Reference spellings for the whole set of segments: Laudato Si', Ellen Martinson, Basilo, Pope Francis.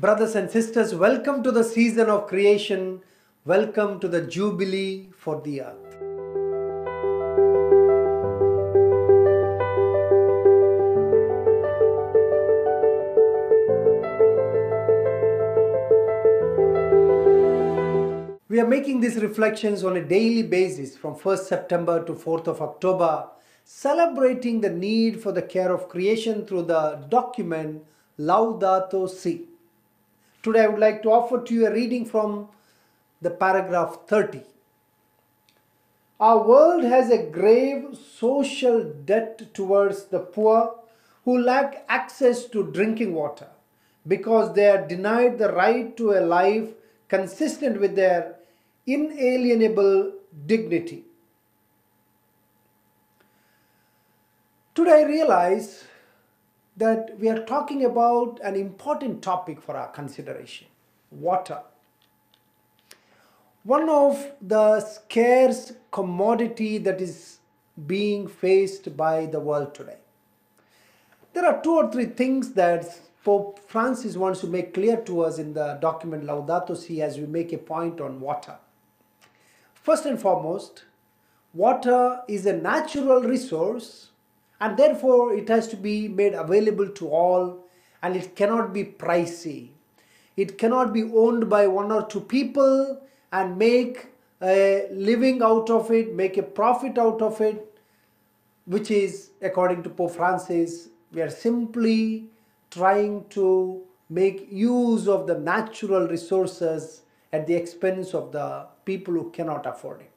Brothers and sisters, welcome to the season of creation. Welcome to the Jubilee for the earth. We are making these reflections on a daily basis from 1st September to 4th of October, celebrating the need for the care of creation through the document Laudato Si'. Today I would like to offer to you a reading from the paragraph 30. Our world has a grave social debt towards the poor who lack access to drinking water because they are denied the right to a life consistent with their inalienable dignity. Today I realize that we are talking about an important topic for our consideration: water. One of the scarce commodity that is being faced by the world today. There are two or three things that Pope Francis wants to make clear to us in the document Laudato Si' as we make a point on water. First and foremost, water is a natural resource, and therefore it has to be made available to all, and it cannot be pricey. It cannot be owned by one or two people and make a living out of it, make a profit out of it, which is, according to Pope Francis, we are simply trying to make use of the natural resources at the expense of the people who cannot afford it.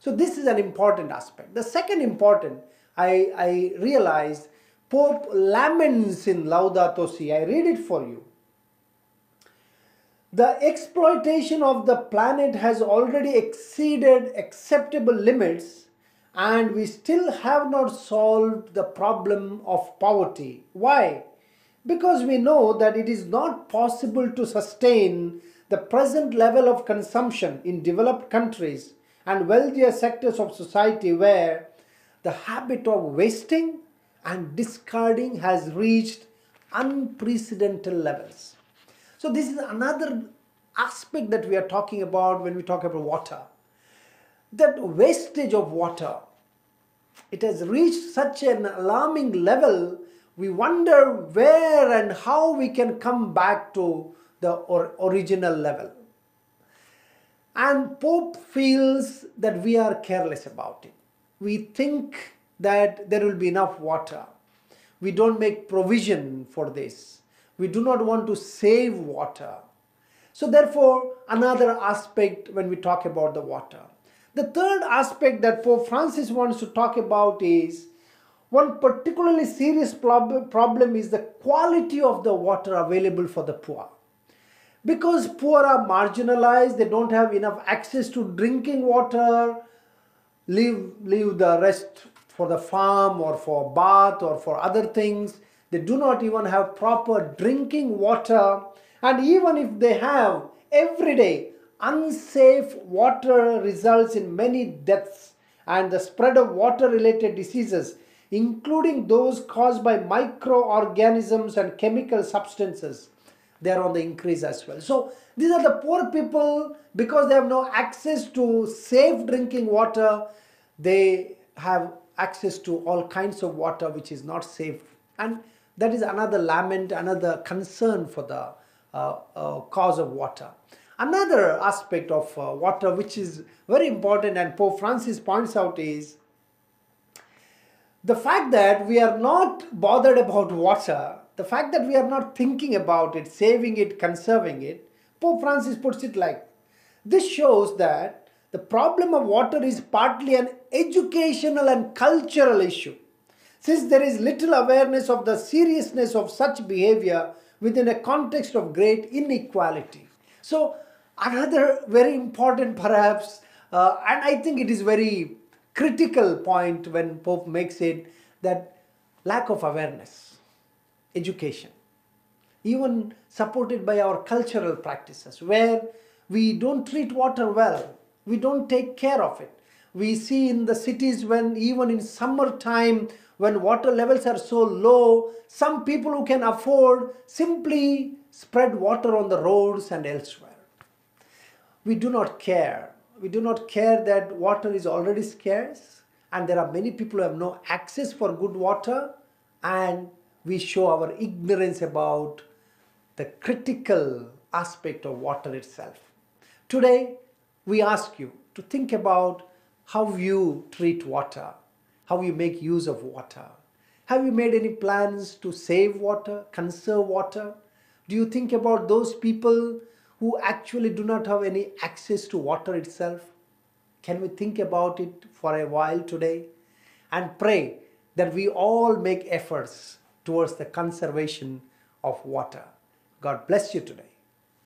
So this is an important aspect. The second important, I realized, Pope laments in Laudato Si'. I read it for you. The exploitation of the planet has already exceeded acceptable limits, and we still have not solved the problem of poverty. Why? Because we know that it is not possible to sustain the present level of consumption in developed countries and wealthier sectors of society, where the habit of wasting and discarding has reached unprecedented levels. So this is another aspect that we are talking about when we talk about water. That wastage of water, it has reached such an alarming level, we wonder where and how we can come back to the original level. And Pope feels that we are careless about it. We think that there will be enough water. We don't make provision for this. We do not want to save water. So therefore, another aspect when we talk about the water. The third aspect that Pope Francis wants to talk about is one particularly serious problem is the quality of the water available for the poor. Because poor are marginalized, they don't have enough access to drinking water, leave the rest for the farm or for bath or for other things. They do not even have proper drinking water. And even if they have, every day, unsafe water results in many deaths and the spread of water-related diseases, including those caused by microorganisms and chemical substances. They are on the increase as well. So these are the poor people, because they have no access to safe drinking water, they have access to all kinds of water which is not safe. And that is another lament, another concern for the cause of water. Another aspect of water which is very important and Pope Francis points out is the fact that we are not bothered about water. The fact that we are not thinking about it, saving it, conserving it. Pope Francis puts it like, this shows that the problem of water is partly an educational and cultural issue, since there is little awareness of the seriousness of such behavior within a context of great inequality. So another very important perhaps, and I think it is very critical point when Pope makes it, that lack of awareness. Education, even supported by our cultural practices, where we don't treat water well, we don't take care of it. We see in the cities, when even in summertime, when water levels are so low, some people who can afford simply spread water on the roads and elsewhere. We do not care. We do not care that water is already scarce and there are many people who have no access for good water, and we show our ignorance about the critical aspect of water itself. Today, we ask you to think about how you treat water, how you make use of water. Have you made any plans to save water, conserve water? Do you think about those people who actually do not have any access to water itself? Can we think about it for a while today and pray that we all make efforts towards the conservation of water? God bless you today.